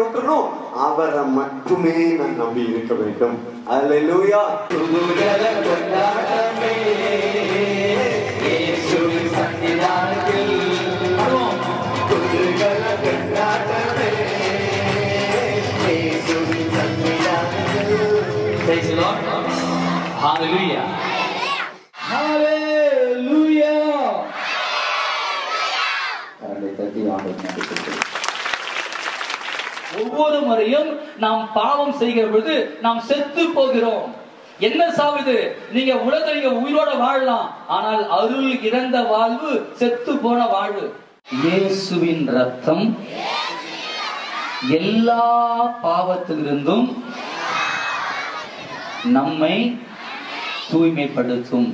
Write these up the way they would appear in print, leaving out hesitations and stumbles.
Totunu, Avara Matumin and Nabi Kavitum. Hallelujah. Praise the Lord. Hallelujah. Hallelujah. Hallelujah. ஒவ்வொரு முறையும் நாம் பாவம் செய்கிற பொழுது நாம் செத்து போகிறோம். என்ன சாவுது? நீங்க உலகத்துல உயிரோட வாழலாம், ஆனால் அருள் இறந்த வாழ்வு செத்து போன வாழ்வு. இயேசுவின் ரத்தம் எல்லா பாவத்திலிருந்தும் நம்மை தூய்மைப்படுத்தும்.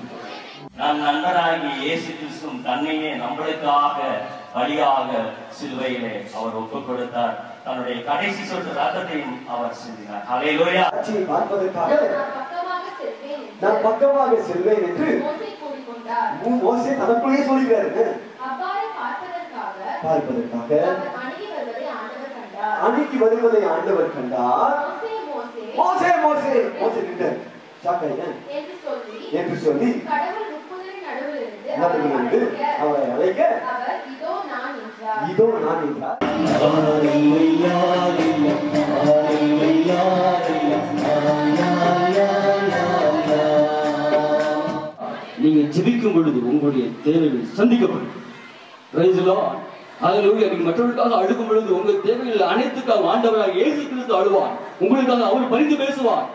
நம் நண்பராகி இயேசு கிறிஸ்து தன்னையே நம்மளுக்காக பலியாக சிலுவையிலே அவர் ஒப்புக் கொடுத்தார். தன்னுடைய கடைசி சொட்டு ரத்தத்தையும் அவர் சிந்தினார். ஹல்லேலூயா. பார்ப்பதற்காக நான் பக்கமாக செல்வேன் என்று மோசே தனக்குள்ளே சொல்கிறாரு. பார்ப்பதற்காக அணுகி வருவதை ஆண்டவர் கண்டார். மோசே மோசே மோசே நின்றார் என்று சொல்லி அவரை அழைக்க இதோ நான் நின்றார். நீங்க ஜெபிக்கும் பொழுது உங்களுடைய தேவைகள் சந்திக்கப்படும். Praise the Lord. ஹல்லேலூயா. நீங்க மற்றவர்களுக்காக அழுகும் பொழுது உங்கள் தேவைகள் அனைத்துக்காக ஆண்டவராக இயேசு கிறிஸ்து அழுவார். உங்களுக்காக அவர் பரிந்து பேசுவார்.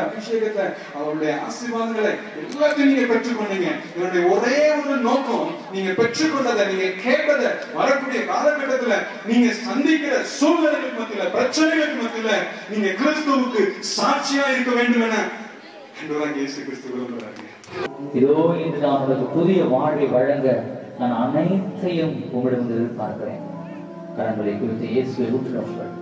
அபிஷேகத்தை அவருடைய ஆசீர்வாதங்களை எல்லாத்தையும் நீங்க பெற்றுக்கொண்டீங்க. இவருடைய ஒரே ஒரு நோக்கம், நீங்க பெற்றுக்கொண்டதை நீங்க கேட்டதை வரக்கூடிய காலகட்டத்துல நீங்க சந்திக்கிற சூழ்நிலைகளுக்கு மத்தியில பிரச்சனைகளுக்கு மத்தியில நீங்க கிறிஸ்துவுக்கு சாட்சியா இருக்க வேண்டும் என இயேசு கிறிஸ்து விரும்புகிறார். இதோ இன்று நான் உங்களுக்கு புதிய வாழ்வை வழங்க நான் அனைத்தையும் உங்களிடம் எதிர்பார்க்கிறேன். கடன்களை குறித்து இயேசுவை ஊற்றுங்கள்.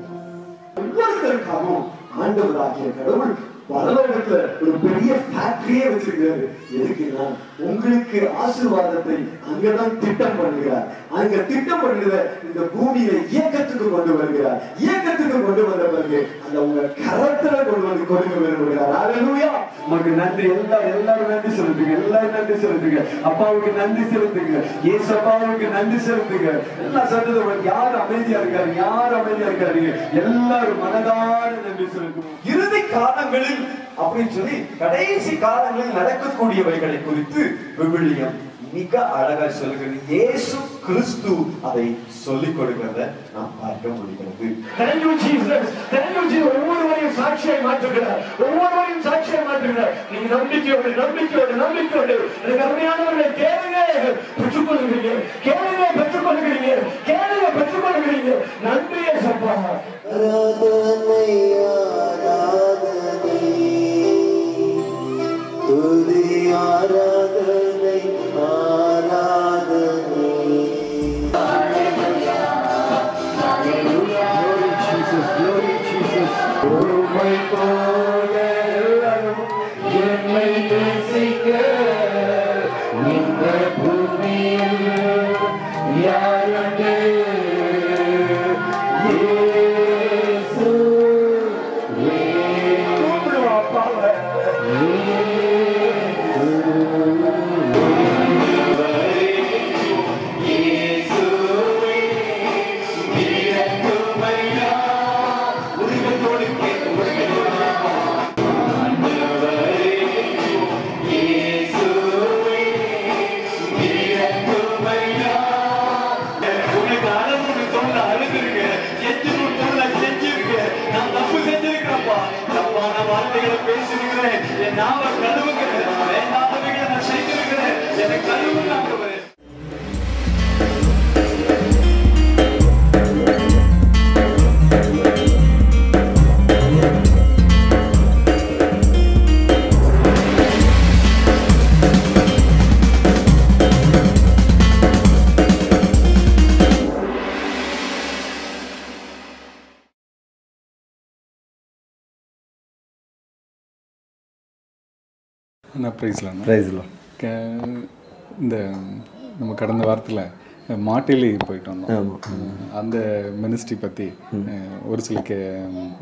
ஒவ்வொருத்தருக்காகவும் ஆண்டவராகிய கடவுள் வரலாற்றுல ஒரு பெரிய ஃபேக்டரியே வச்சிருக்காரு. எதுக்குன்னா உங்களுக்கு ஆசீர்வாதத்தை அங்கதான் திட்டம் பண்ணுகிறார். அங்க திட்டம் பண்ணுற இந்த பூமியை இயக்கத்துக்கு கொண்டு வருகிறார். இயக்கத்துக்கு கொண்டு வந்த பிறகு அந்த உங்க கரத்துல கொண்டு வந்து கொடுக்க விரும்புகிறார். ஹல்லேலூயா. உங்களுக்கு நன்றி. எல்லாரும் நன்றி செலுத்துங்க. எல்லாரும் நன்றி செலுத்துங்க. அப்பாவுக்கு நன்றி செலுத்துங்க. இயேசு அப்பாவுக்கு நன்றி செலுத்துங்க. எல்லா சந்தோஷம். யார் அமைதியா இருக்காரு? எல்லாரும் மனதார நன்றி செலுத்துங்க. இறுதி காலங்களில் அப்படின்னு சொல்லி கடைசி காலங்களில் நடக்கக்கூடியவைகளை குறித்து விவிலியம் மிக அழகா சொல்கிறது. இயேசு கிறிஸ்து அதை சொல்லிக் கொடுக்கிறத நாம் பார்க்க முடிகிறது. ஒவ்வொருவரையும் சாட்சியை மாற்றுகிறார். ஒவ்வொருவரையும் சாட்சியை மாற்றுகிறார். நீங்க நம்பிக்கையோடு நம்பிக்கையோடு நம்பிக்கையோடு எனக்கு அருமையானவர்களை கேளுங்க பெற்றுக்கொள்கிறீங்க. கேளுங்க பெற்றுக்கொள்கிறீங்க. கேளுங்க பெற்றுக்கொள்கிறீங்க. நன்றி சப்பா. na price la the Martili Poiton and the ministry Patti or silk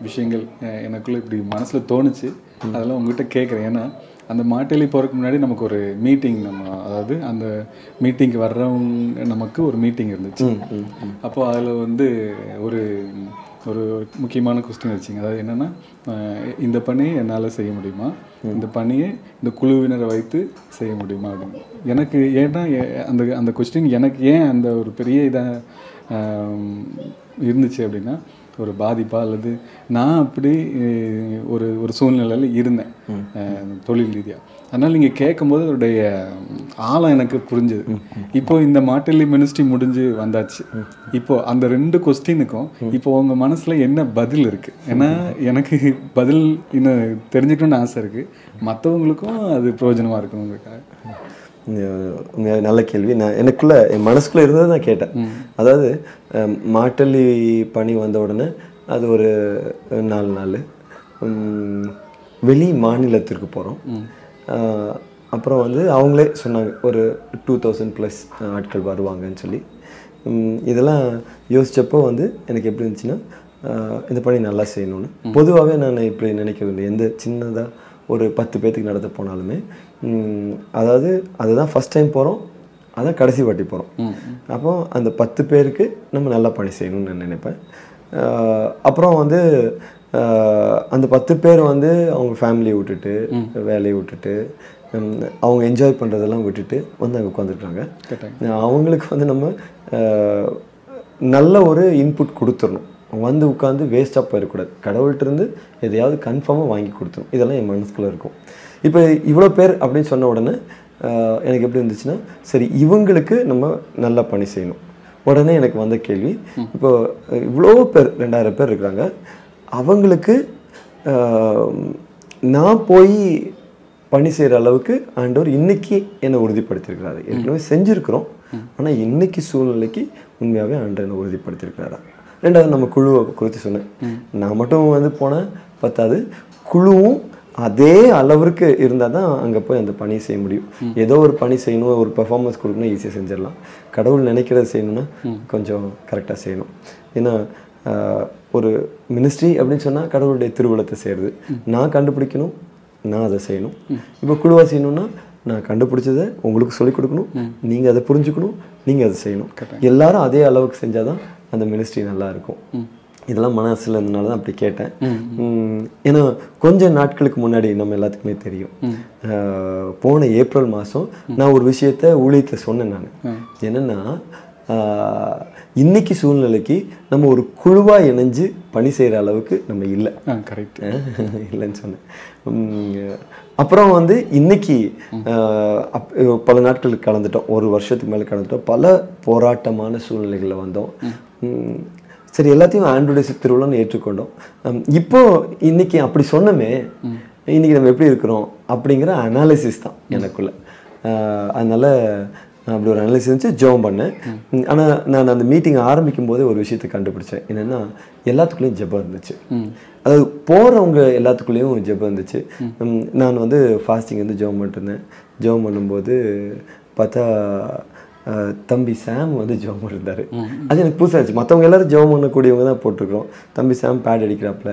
wishing in a clip Manasla Tonichi along with a cake Riana and the Martili Pork Nadinamakore meeting and the meeting around Namakur meeting in the chin. Apollo and the முக்கியமான question வெச்சீங்க அதாவது என்னன்னா இந்த பணியை என்னால செய்ய முடியுமா இந்த பணியை இந்த குழுவினரை வைத்து செய்ய முடியுமா எனக்கு ஏன்னா அந்த அந்த क्वेश्चन எனக்கு ஏன் அந்த ஒரு பெரிய இத இருந்துச்சு அப்படினா ஒரு பாதிப்பா அல்லது நான் அப்படி ஒரு ஒரு சூழ்நிலையில இருந்தேன் தொழில் ரீதியா அதனால நீங்க கேக்கும்போது அவருடைய ஆளை எனக்கு புரிஞ்சது இப்போ இந்த மாட்டலி மினிஸ்ட்ரி முடிஞ்சு வந்தாச்சு இப்போ அந்த ரெண்டு क्वेश्चनக்கும் இப்போ உங்க மனசுல என்ன பதில் இருக்கு ஏனா எனக்கு பதில் இன்ன தெரிஞ்சிக்கணும்னு ஆசை இருக்கு மத்தவங்களுக்கும் அது பிரயோஜனமா இருக்கும்ங்கறதுக்காக நல்ல கேள்வி நான் எனக்குள்ள என் மனசுக்குள்ள இருந்தத நான் கேட்டேன் அதாவது மாட்டலி பணி வந்த உடனே அது ஒரு நாலு நாள் வெளி மாநிலத்துக்கு போறோம் அப்புறம் வந்து அவங்களே சொன்னாங்க ஒரு 2000 பிளஸ் ஆட்கள் வருவாங்கன்னு சொல்லி இதெல்லாம் யோசிச்சப்போ வந்து எனக்கு எப்படி இருந்துச்சுனா இந்த பணி நல்லா செய்யணும்னு பொதுவாவே நான் இப்படி நினைக்கவில்லை எந்த சின்னதா ஒரு 10 பேத்துக்கு நடந்து போனாலுமே அதாவது அதுதான் ஃபர்ஸ்ட் டைம் போறோம் அத கடைசி வாட்டி போறோம் அப்போ அந்த 10 பேருக்கு நம்ம நல்லா பணி செய்யணும்னு நான் நினைப்பேன் அப்புறம் வந்து அந்த 10 பேர் வந்து அவங்க ஃபேமிலி விட்டுட்டு வேலையை விட்டுட்டு அவங்க என்ஜாய் பண்றதெல்லாம் விட்டுட்டு வந்து அங்க உட்கார்ந்துட்டாங்க அவங்களுக்கு வந்து நம்ம நல்ல ஒரு இன்புட் கொடுத்துறணும் வந்து உட்கார்ந்து வேஸ்டா போய் கூடாது கடவுள்ட்ட இருந்து எதையாவது கன்ஃபார்மா வாங்கி கொடுத்துறணும் இதெல்லாம் என் மனசுக்குள்ள இருக்கும் இப்போ இவ்ளோ பேர் அப்படி சொன்ன உடனே எனக்கு எப்படி இருந்துச்சுனா சரி இவங்களுக்கு நம்ம நல்லா பணி செய்யணும் உடனே எனக்கு வந்த கேள்வி இப்போ இவ்ளோ பேர் 2000 பேர் இருக்காங்க அவங்களுக்கு நான் போய் பணி செய்ற அளவுக்கு ஆண்டவர் இன்னைக்கு என்ன உறுதிப்படுத்தி இருக்காரு ஏற்கனவே செஞ்சிருக்கிறோம் ஆனா இன்னைக்கு சூழ்நிலைக்கு உண்மையாவே ஆண்டவர் என்ன உறுதிப்படுத்தி இருக்காரா ரெண்டாவது நம்ம குழுவை குறித்து சொன்னேன் நான் மட்டும் வந்து போனா பத்தாது குழுவும் அதே அளவுக்கு இருந்தாதான் அங்க போய் அந்த பணி செய்ய முடியும் ஏதோ ஒரு பணி செய்யணும் ஒரு பெர்ஃபார்மன்ஸ் கொடுக்கணும் ஈஸியா செஞ்சிரலாம் கடவுள் நினைக்கிறதை செய்யணும்னா கொஞ்சம் கரெக்ட்டா செய்யணும் ஏனா ஒரு ministry அப்படினு சொன்னா கடவுளுடைய திருவலத்தை செய்றது நான் கண்டுபிடிக்கணும் நான் அதை செய்யணும் இப்போ குழுவா செய்யணும்னா நான் கண்டுபிடிச்சதை உங்களுக்கு சொல்லி கொடுக்கணும் நீங்க அதை புரிஞ்சிக்கணும் நீங்க அதை செய்யணும் எல்லாரும் அதே அளவுக்கு செஞ்சாதான் அந்த ministry நல்லா இருக்கும் இதெல்லாம் மனசுல இருந்தனால தான் அப்படி கேட்டேன் ஏனா கொஞ்ச நாட்களுக்கு முன்னாடி நம்ம எல்லாத்துக்குமே தெரியும் போன ஏப்ரல் மாசம் நான் ஒரு விஷயத்தை ஊழியத்துல சொன்னேன் நான் என்னன்னா இன்னைக்கு சூழ்நிலைக்கு நம்ம ஒரு குழுவா இணைஞ்சு பணி செய்யற அளவுக்கு நம்ம இல்ல கரெக்ட் இல்லன்னு சொன்னேன் அப்புறம் வந்து இன்னைக்கு பல நாட்கள் கடந்துட்டோம் ஒரு வருஷத்துக்கு மேல கடந்துட்டோம் பல போராட்டமான சூழ்நிலைகள்ல வந்தோம் சரி எல்லாத்தையும் ஆண்ட்ரோடேஸ் திருவள்ளன்னு ஏற்றுக்கொண்டோம் இப்போ இன்னைக்கு அப்படி சொன்னமே இன்னைக்கு நம்ம எப்படி இருக்கோம் அப்படிங்கற அனாலிசிஸ் தான் எனக்குள்ள அதனால அப்படி ஒரு அனலைஸ் செஞ்சு ஜாயின் பண்ணேன் ஆனா நான் அந்த மீட்டிங் ஆரம்பிக்கும் போதே ஒரு விஷயத்தை கண்டுபிடிச்சேன் என்னன்னா எல்லாத்துக்குள்ளேயும் ஜெபம் இருந்துச்சு அது போறவங்க எல்லாத்துக்குள்ளேயும் ஜெபம் இருந்துச்சு நான் வந்து ஃபாஸ்டிங் வந்து ஜாயின் பண்ணிட்டேன் ஜாயின் பண்ணும்போது பார்த்தா தம்பி சாம் வந்து ஜாயின் பண்ணிட்டாரு அது எனக்கு புதுசாச்சு மத்தவங்க எல்லாரும் ஜாயின் பண்ண கூடியவங்க தான் போட்டுக்கிறோம் தம்பி சாம் பேட் அடிக்கிறாப்ல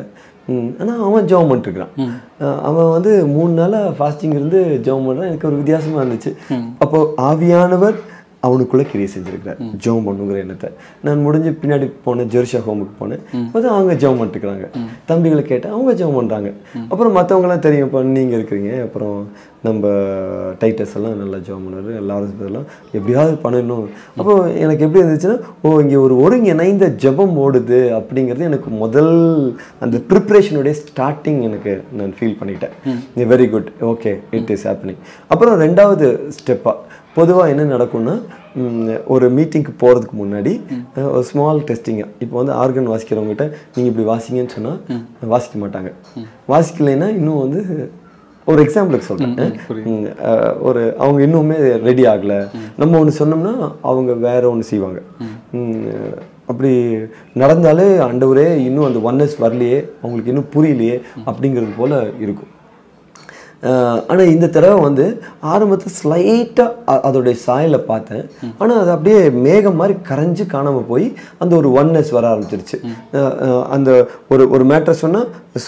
ஆனா அவன் ஜாயின் பண்ணிட்டுக்கிறான் அவன் வந்து 3 நாளா ஃபாஸ்டிங் இருந்து ஜாயின் பண்றான் எனக்கு ஒரு வித்தியாசமா இருந்துச்சு அப்போ ஆவியானவர் அவனுக்குள்ள கிரியை செஞ்சிருக்கார் ஜாயின் பண்ணுங்கற எண்ணத்தை நான் முடிஞ்சு பின்னாடி போனேன் ஜெர்ஷா ஹோமுக்கு போனேன் அப்போ அவங்க ஜாயின் பண்ணிட்டுக்கிறாங்க தம்பிகளை கேட்டா அவங்க ஜாயின் பண்றாங்க அப்புறம் மத்தவங்க எல்லாம் தெரியும் இப்போ நீங்க இருக்கீங்க அப்புறம் நம்ம டைட்டஸ் எல்லாம் நல்லா ஜாயின் பண்ணுவாரு எல்லாரும் எல்லாம் எப்படியாவது பண்ணணும் அப்போ எனக்கு எப்படி இருந்துச்சுன்னா ஓ இங்க ஒரு ஒருங்கிணைந்த ஜெபம் ஓடுது அப்படிங்கிறது எனக்கு முதல் அந்த ப்ரிப்பரேஷனுடைய ஸ்டார்டிங் எனக்கு நான் ஃபீல் பண்ணிட்டேன் very good okay it is happening அப்புறம் ரெண்டாவது ஸ்டெப்பா பொதுவா என்ன நடக்கும்னா ஒரு மீட்டிங்க்கு போறதுக்கு முன்னாடி ஒரு ஸ்மால் டெஸ்டிங் இப்போ வந்து ஆர்கன் வாசிக்கிறவங்க கிட்ட நீங்க இப்படி வாசிங்கன்னு சொன்னா வாசிக்க மாட்டாங்க வாசிக்கலைன்னா இன்னும் வந்து ஒரு எக்ஸாம்பிளுக்கு சொல்றேன் ஒரு அவங்க இன்னுமே ரெடி ஆகல நம்ம ஒன்னு சொன்னோம்னா அவங்க வேற ஒன்னு செய்வாங்க அப்படி நடந்தாலே ஆண்டவரே இன்னும் அந்த ஒன்னஸ் வரலையே அவங்களுக்கு இன்னும் புரியலையே அப்படிங்கிறது போல இருக்கும் ஆனா இந்த தடவை வந்து ஆரம்பத்துல ஸ்லைட்டா அதோட சாயல பார்த்தேன் ஆனா அது அப்படியே மேகம் மாதிரி கரஞ்சு காணாம போய் அந்த ஒரு oneness வர ஆரம்பிச்சிருச்சு அந்த ஒரு ஒரு மேட்டர்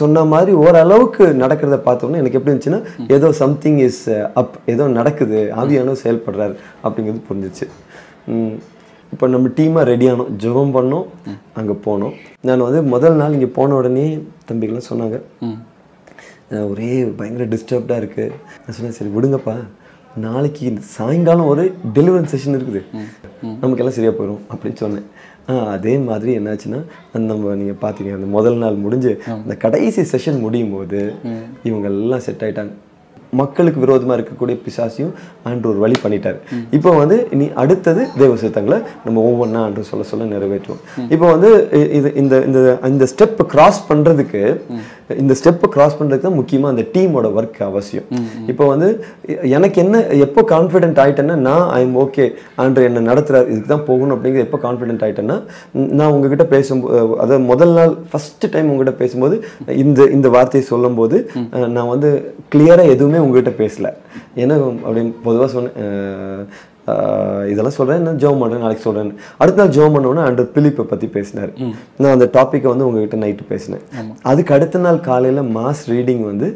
சொன்ன மாதிரி ஓரளவுக்கு நடக்கிறத பார்த்தேன்னா எனக்கு எப்படி இருந்துச்சுனா ஏதோ something is up ஏதோ நடக்குது ஆவியானவர் செயல்படுறார் அப்படிங்கிறது புரிஞ்சிச்சு இப்போ நம்ம டீமா ரெடி ஆனோம் ஜெபம் பண்ணோம் அங்க போனோம் நான் வந்து முதல் நாள் இங்க போன உடனே தம்பிகள சொன்னாங்க ஒரே பயங்கர டிஸ்டர்ப்டா இருக்கு நான் சொன்னேன் சரி விடுங்கப்பா நாளைக்கு சாயங்காலம் ஒரு டெலிவரன்ஸ் செஷன் இருக்குது நமக்கு எல்லாம் சரியா போறோம் அப்படி சொன்னேன் அதே மாதிரி என்னாச்சுன்னா நம்ம நீங்க பாத்தீங்க அந்த முதல் நாள் முடிஞ்சு அந்த கடைசி செஷன் முடியும்போது இவங்க எல்லாம் செட் ஆயிட்டாங்க மக்களுக்கு விரோதமா இருக்கக்கூடிய பிசாசியும் ஆண்டவர் வழி பண்ணிட்டார் இப்போ வந்து இனி அடுத்து தேவசத்தங்களை நம்ம ஒவ்வொண்ணா ஆண்டவர் சொல்ல சொல்ல நிறைவேற்றுவோம் இப்போ வந்து இந்த இந்த இந்த ஸ்டெப் கிராஸ் பண்றதுக்கு தான் முக்கியமா அந்த டீமோட வர்க் அவசியம் இப்போ வந்து எனக்கு என்ன எப்போ கான்ஃபிடென்ட் ஆயிட்டேன்னா நான் ஐ எம் ஓகே ஆண்டவர் என்ன நடத்துறாரு இதுக்கு தான் போகணும் அப்படிங்கிறது எப்போ கான்ஃபிடென்ட் ஆயிட்டேன்னா நான் உங்ககிட்ட பேசும்போது அதாவது முதல் நாள் ஃபர்ஸ்ட் டைம் உங்ககிட்ட பேசும்போது இந்த இந்த வார்த்தையை சொல்லும் போது நான் வந்து கிளியரா எதுவுமே உங்ககிட்ட பேசல ஏன்னா அப்படி பொதுவாக சொன்ன இதெல்லாம் சொல்றேன் நான் ஜெபம் பண்றேன் நாளைக்கு சொல்றேன் அடுத்த நாள் ஜெபம் பண்ணோம்னா ஆண்டர் பிலிப்பை பத்தி பேசினார் நான் அந்த டாபிக்கை வந்து உங்ககிட்ட நைட்டு பேசினேன் அதுக்கு அடுத்த நாள் காலையில மாஸ் ரீடிங் வந்து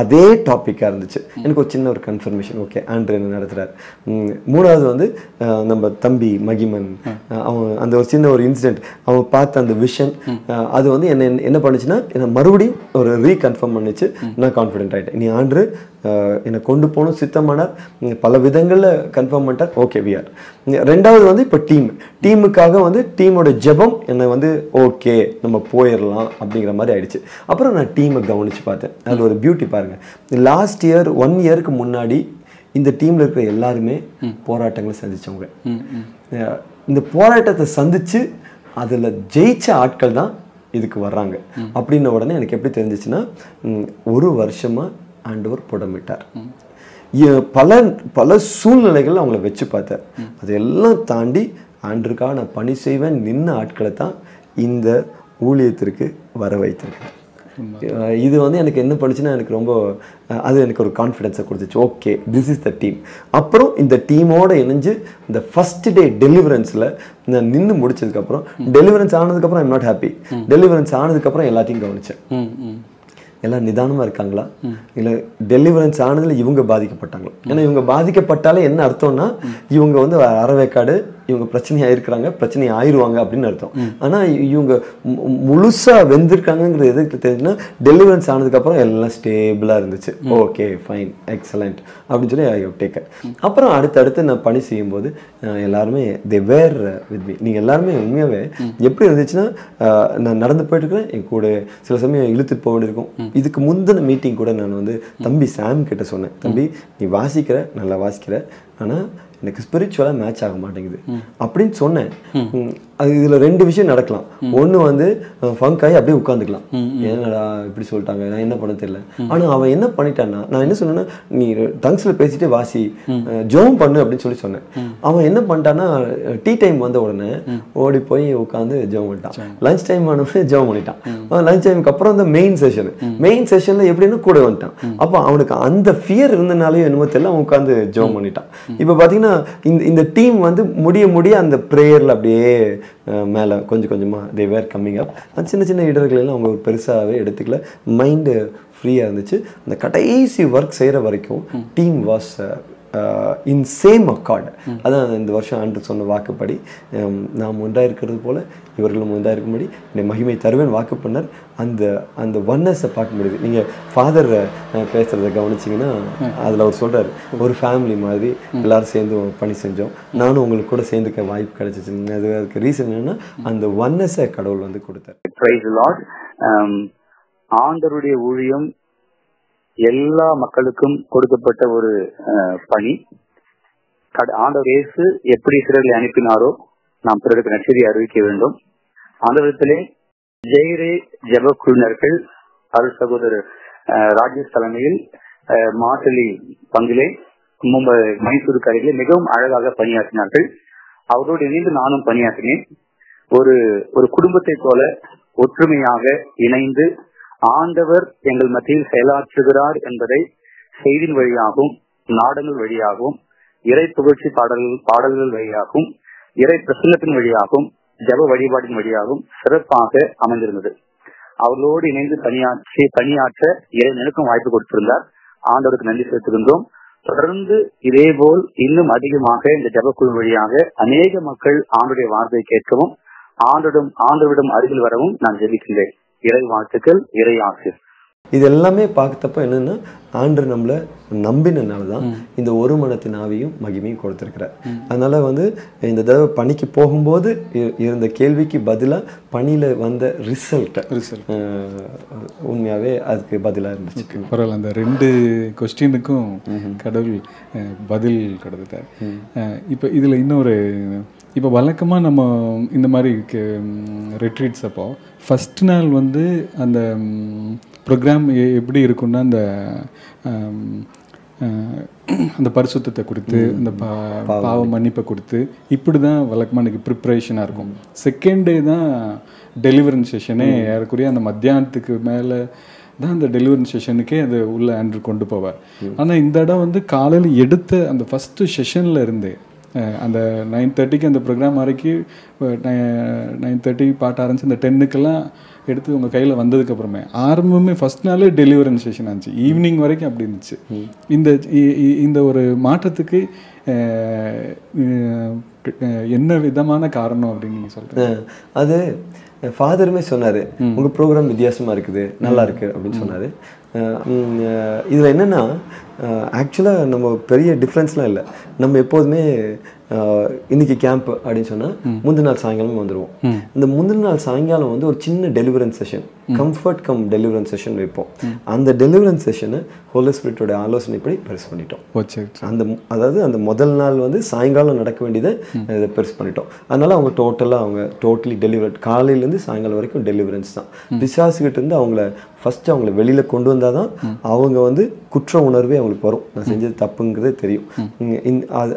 அதே டாபிக்காக இருந்துச்சு எனக்கு ஒரு சின்ன ஒரு கன்ஃபர்மேஷன் ஓகே ஆண்டர் என்ன நடத்துறாரு மூணாவது வந்து நம்ம தம்பி மகிமன் அவன் அந்த ஒரு சின்ன ஒரு இன்சிடென்ட் அவன் பார்த்த அந்த விஷன் அது வந்து என்ன என்ன பண்ணுச்சுன்னா மறுபடியும் ஒரு ரீகன்ஃபார்ம் பண்ணிச்சு நான் கான்ஃபிடென்ட் ஆகிட்டேன் நீ ஆண்டர் என்னை கொண்டு போகணும் சித்தமானார் பல விதங்களில் கன்ஃபார்ம் பண்ணிட்டார் ஓகே வி ஆர் ரெண்டாவது வந்து இப்போ டீமுக்காக வந்து டீமோட ஜெபம் என்னை வந்து ஓகே நம்ம போயிடலாம் அப்படிங்கிற மாதிரி ஆயிடுச்சு அப்புறம் நான் டீமை கவனித்து பார்த்தேன் அது ஒரு பியூட்டி பாருங்கள் லாஸ்ட் இயர் 1 இயருக்கு முன்னாடி இந்த டீமில் இருக்கிற எல்லாருமே போராட்டங்களை சந்தித்தவங்க இந்த போராட்டத்தை சந்தித்து அதில் ஜெயித்த ஆட்கள் தான் இதுக்கு வர்றாங்க அப்படின்ன உடனே எனக்கு எப்படி தெரிஞ்சிச்சுன்னா 1 வருஷமாக ஆண்டவர் புடமிட்டார் பல பல சூழ்நிலைகள் அவங்கள வச்சு பார்த்தார் அதெல்லாம் தாண்டி ஆண்டருக்காக நான் பணி செய்வேன் நின்ன ஆட்களை தான் இந்த ஊழியத்திற்கு வர வைத்திருக்கேன் இது வந்து எனக்கு என்ன பண்ணுச்சுன்னா எனக்கு ரொம்ப அது எனக்கு ஒரு கான்ஃபிடென்ஸை கொடுத்துச்சு okay this is the team அப்புறம் இந்த டீமோடு இணைஞ்சு இந்த ஃபர்ஸ்ட் டே டெலிவரன்ஸில் நான் நின்று முடிச்சதுக்கப்புறம் டெலிவரன்ஸ் ஆனதுக்கப்புறம் ஐம் நாட் ஹாப்பி டெலிவரன்ஸ் ஆனதுக்கப்புறம் எல்லாத்தையும் கவனித்தேன் எல்லாம் நிதானமாக இருக்காங்களா இல்லை டெலிவரன்ஸ் ஆனதில் இவங்க பாதிக்கப்பட்டாங்களா ஏன்னா இவங்க பாதிக்கப்பட்டாலே என்ன அர்த்தம்னா இவங்க வந்து அரவேக்காடு இவங்க பிரச்சனையாயிருக்கிறாங்க பிரச்சனை ஆயிடுவாங்க அப்படின்னு அர்த்தம் ஆனால் இவங்க முழுசாக வெந்திருக்காங்கிறது எதுக்கு தெரிஞ்சுன்னா டெலிவரன்ஸ் ஆனதுக்கப்புறம் எல்லாம் ஸ்டேபிளாக இருந்துச்சு ஓகே ஃபைன் எக்ஸலண்ட் அப்படின்னு சொல்லி ஐ ஹவ் டேக்கன் அப்புறம் அடுத்தடுத்து நான் பணி செய்யும்போது எல்லாருமே தே வேர் வித் மீ நீங்கள் எல்லாருமே உண்மையாகவே எப்படி இருந்துச்சுன்னா நான் நடந்து போயிட்டுருக்கிறேன் என் கூட சில சமயம் இழுத்துட்டு போக வேண்டியிருக்கும் இதுக்கு முந்தின மீட்டிங் கூட நான் வந்து தம்பி சாம் கிட்ட சொன்னேன் தம்பி நீ வாசிக்கிற நல்லா வாசிக்கிற ஆனால் எனக்கு ஸ்பிரிச்சுவலாக மேட்ச் ஆக மாட்டேங்குது அப்படின்னு சொன்னேன் அது இதில் 2 விஷயம் நடக்கலாம் ஒன்று வந்து ஃபங்க் ஆகி அப்படியே உட்காந்துக்கலாம் ஏன்னா இப்படி சொல்லிட்டாங்க நான் என்ன பண்ண தெரியல ஆனால் அவன் என்ன பண்ணிட்டான்னா நான் என்ன சொன்னேன்னா நீ டங்ஸில் பேசிட்டு வாசி ஜோம் பண்ணு அப்படின்னு சொல்லி சொன்னேன் அவன் என்ன பண்ணிட்டான்னா டீ டைம் வந்த உடனே ஓடி போய் உட்காந்து ஜோம் பண்ணிட்டான் லஞ்ச் டைம் ஆனவனே ஜோம் பண்ணிட்டான் லஞ்ச் டைமுக்கு அப்புறம் அந்த மெயின் செஷனில் எப்படின்னு கூட வந்துட்டான் அப்போ அவனுக்கு அந்த ஃபியர் இருந்தனாலையும் என்னமோ தெரியல அவன் உட்காந்து ஜோம் பண்ணிட்டான் இப்போ பார்த்தீங்கன்னா இந்த டீம் வந்து முடிய அந்த ப்ரேயரில் அப்படியே மேலே கொஞ்சம் கொஞ்சமாக தே வேர் கம்மிங் அப் அந்த சின்ன சின்ன இடர்கள் எல்லாம் அவங்க பெருசாகவே எடுத்துக்கல மைண்டு ஃப்ரீயாக இருந்துச்சு அந்த கடைசி ஒர்க் செய்கிற வரைக்கும் team was in same accord அதான் இந்த வருஷம் ஆண்டு சொன்ன வாக்குப்படி நாம் ஒன்றாக இருக்கிறது போல் இவர்களும் ஒன்றாக இருக்கும்படி என்னை மகிமை தருவேன் வாக்கு பண்ணார் அந்த அந்த ஒன்னஸை பார்க்க முடியுது நீங்கள் ஃபாதர் பேசுகிறத கவனிச்சிங்கன்னா அதில் அவர் சொல்கிறார் ஒரு ஃபேமிலி மாதிரி எல்லோரும் சேர்ந்து பணி செஞ்சோம் நானும் உங்களுக்கு கூட சேர்ந்துக்க வாய்ப்பு கிடைச்சிச்சுங்க அது அதுக்கு ரீசன் என்னென்னா அந்த ஒன்னஸை கடவுள் வந்து கொடுத்தார் ஆண்டருடைய ஊழியம் எல்லா மக்களுக்கும் கொடுக்கப்பட்ட ஒரு பணி ஆண்டவர் இயேசு எப்படி சிறர்களை அனுப்பினாரோ நாம் பிறருக்கு நற்செய்தியை அறிவிக்க வேண்டும் அந்த விதத்திலே ஜெயரே ஜப குழுவினர்கள் அருள் சகோதரர் ராஜேஷ் தலைமையில் மாட்டலி பங்கிலே மும்பை மைசூருக்கு அருகிலே மிகவும் அழகாக பணியாற்றினார்கள் அவரோடு இணைந்து நானும் பணியாற்றினேன் ஒரு ஒரு குடும்பத்தை போல ஒற்றுமையாக இணைந்து ஆண்டவர் எங்கள் மத்தியில் செயலாற்றுகிறார் என்பதை செய்தின் வழியாகவும் நாடங்கள் வழியாகவும் இறை புகழ்ச்சி பாடல்கள் வழியாகவும் இறை பிரசங்கத்தின் வழியாகவும் ஜப வழிபாட்டின் வழியாகவும் சிறப்பாக அமைந்திருந்தது. அவர்களோடு இணைந்து பணியாற்ற இறை நெருக்கம் வாய்ப்பு கொடுத்திருந்தார். ஆண்டவருக்கு நன்றி செலுத்துகின்றோம். தொடர்ந்து இதேபோல் இன்னும் அதிகமாக இந்த ஜபக்குழு வழியாக அநேக மக்கள் ஆண்டுடைய வார்த்தையை கேட்கவும் ஆண்டவரிடம் அருகில் வரவும் நான் ஜெபிக்கின்றேன். இறை வாழ்த்துக்கள், இறை ஆசிர். இது எல்லாமே பார்த்தப்ப என்னன்னா ஆண்டவர் நம்மளை நம்பினதுனாலதான் இந்த ஒரு மனத்தின் ஆவியும் மகிமையும் கொடுத்திருக்கிறார். அதனால இந்த தடவை பணிக்கு போகும்போது இருந்த கேள்விக்கு பதிலா பணியில வந்த ரிசல்ட் உண்மையாவே அதுக்கு பதிலா இருந்துச்சு. பரவாயில்ல, அந்த ரெண்டு கொஸ்டினுக்கும் கடவுள் பதில் கொடுத்துட்டார். இப்ப இதுல இன்னொரு, இப்போ வழக்கமாக நம்ம இந்த மாதிரி ரெட்ரீட்ஸ் அப்போ ஃபஸ்ட் நாள் அந்த ப்ரோக்ராம் எப்படி இருக்குன்னா அந்த அந்த பரிசுத்தத்தை கொடுத்து அந்த பாவ மன்னிப்பை கொடுத்து இப்படி தான் வழக்கமாக எனக்கு ப்ரிப்ரேஷனாக இருக்கும். செகண்ட் டே தான் டெலிவரன்ஸ் செஷனே ஏறக்குறைய அந்த மத்தியானத்துக்கு மேலே தான் அந்த டெலிவரி செஷனுக்கே அது உள்ள ஆண்டு கொண்டு போவார். ஆனால் இந்த இடம் காலையில் எடுத்த அந்த ஃபஸ்ட்டு செஷனில் இருந்து அந்த 9:30க்கு அந்த ப்ரோக்ராம் வரைக்கும் 9:30 பாட்டு ஆரம்பிச்சு அந்த 10க்குலாம் எடுத்து உங்கள் கையில் வந்ததுக்கப்புறமே ஆரம்பமே ஃபஸ்ட் நாளே டெலிவரன்ஸ் செஷன் ஆச்சு. ஈவினிங் வரைக்கும் அப்படி இருந்துச்சு. இந்த ஒரு மாற்றத்துக்கு என்ன விதமான காரணம் அப்படின்னு நீங்கள் சொல்கிறீங்க? அது ஃபாதருமே சொன்னார், உங்கள் ப்ரோக்ராம் வித்தியாசமாக இருக்குது, நல்லா இருக்குது அப்படின்னு சொன்னார். இதில் என்னென்னா ஆக்சுவலாக நம்ம பெரிய டிஃப்ரென்ஸ்லாம் இல்லை. நம்ம எப்போதுமே இன்னைக்கு கேம்ப் அப்படின்னு சொன்னால் முந்தின நாள் சாயங்காலம் வந்துடுவோம். இந்த முந்தின நாள் சாயங்காலம் ஒரு சின்ன deliverance session, comfort cum deliverance session வைப்போம். அந்த டெலிவரன்ஸ் செஷனை ஹோலி ஸ்பிரிட்டோட ஆலோசனைப்படி பெருசு பண்ணிட்டோம். அந்த முதல் நாள் சாயங்காலம் நடக்க வேண்டியதை பெருசு பண்ணிட்டோம். அதனால அவங்க டோட்டலி டெலிவரன்ஸ், காலையிலேருந்து சாயங்காலம் வரைக்கும் டெலிவரன்ஸ் தான். பிசாசுகிட்ட இருந்து அவங்கள வெளியில கொண்டு வந்தால் தான் அவங்க குற்ற உணர்வே அவங்களுக்கு வரும். நான் செஞ்சது தப்புங்கிறதே தெரியும்.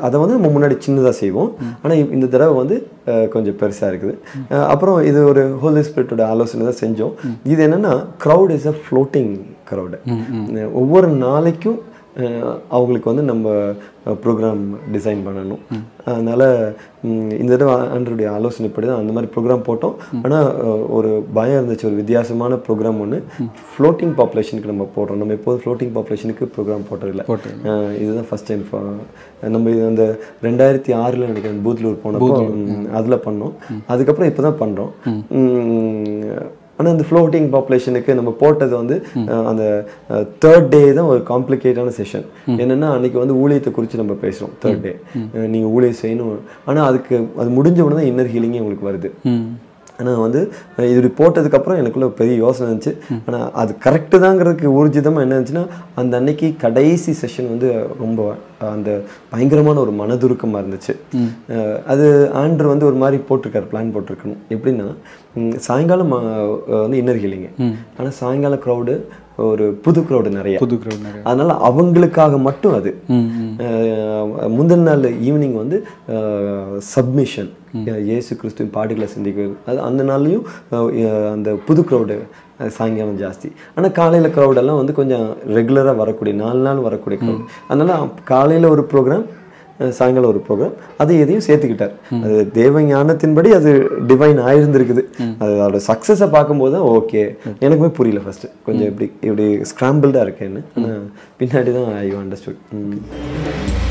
அதை நம்ம முன்னாடி சின்னதாக செய்வோம். ஆனால் இந்த தடவை கொஞ்சம் பெருசாக இருக்குது. அப்புறம் இது ஒரு ஹோலி ஸ்பிரிட்டோட ஆலோசனை தான் செஞ்சோம். இது என்னன்னா crowd is a floating crowd. ஒவ்வொரு நாளைக்கும் அவங்களுக்கு நம்ம ப்ரோக்ராம் டிசைன் பண்ணணும். அதனால் இந்த தடவை ஆண்டருடைய ஆலோசனைப்படி தான் அந்த மாதிரி ப்ரோக்ராம் போட்டோம். ஆனால் ஒரு பயம் இருந்துச்சு, ஒரு வித்தியாசமான ப்ரோக்ராம் ஃப்ளோட்டிங் பாப்புலேஷனுக்கு நம்ம போடுறோம். நம்ம எப்போதும் ஃப்ளோட்டிங் பாப்புலேஷனுக்கு ப்ரோக்ராம் போட்டதில்லை. இதுதான் ஃபஸ்ட் டைம். நம்ம அந்த 2006 நினைக்கிறேன் பூத்லூர் போனப்போ அதில் பண்ணோம். அதுக்கப்புறம் இப்போ தான் பண்ணுறோம். ஆனால் அந்த ஃப்ளோட்டிங் பாப்புலேஷனுக்கு நம்ம போட்டது அந்த தேர்ட் டே தான் ஒரு காம்ப்ளிகேட்டான செஷன். என்னென்னா அன்றைக்கி ஊழியத்தை குறித்து நம்ம பேசுகிறோம். தேர்ட் டே நீங்கள் ஊழியம் செய்யணும். ஆனால் அது முடிஞ்ச உடனே தான் இன்னர் ஹீலிங்கே உங்களுக்கு வருது. ஆனால் இது போட்டதுக்கப்புறம் எனக்குள்ள பெரிய யோசனை இருந்துச்சு. ஆனால் அது கரெக்டு தாங்கிறதுக்கு ஊர்ஜிதமாக என்ன இருந்துச்சுன்னா அந்த அன்னைக்கு கடைசி செஷன் ரொம்ப அந்த பயங்கரமான ஒரு மனதுருக்கமாக இருந்துச்சு. அது ஆண்டர் ஒரு மாதிரி போட்டிருக்காரு, பிளான் போட்டிருக்கணும். எப்படின்னா சாயங்காலம் இன்னர் ஹீலிங்கு. ஆனால் சாயங்காலம் க்ரௌடு ஒரு புது க்ரௌடு, நிறைய புது க்ரௌடு. அதனால அவங்களுக்காக மட்டும் அது முந்தின நாள் ஈவினிங் சப்மிஷன், இயேசு கிறிஸ்துவின் பாடுகளை சிந்திக்க, அது அந்த நாள்லையும் அந்த புது க்ரௌடு சாயங்காலம் ஜாஸ்தி. ஆனால் காலையில் க்ரௌடெல்லாம் கொஞ்சம் ரெகுலராக வரக்கூடிய, 4 நாள் வரக்கூடிய க்ரௌடு. அதனால காலையில் ஒரு ப்ரோக்ராம், சாயங்காலம் ஒரு ப்ரோக்ராம், அதை எதையும் சேர்த்துக்கிட்டார். அது தேவ ஞானத்தின்படி அது டிவைன் ஆயிருந்திருக்குது. அதோட சக்ஸஸை பார்க்கும்போது தான் ஓகே, எனக்குமே புரியல ஃபர்ஸ்ட், கொஞ்சம் இப்படி ஸ்க்ராம்பிள்டாக இருக்கேன்னு. பின்னாடி தான் ஐ அண்டர்ஸ்டுட்.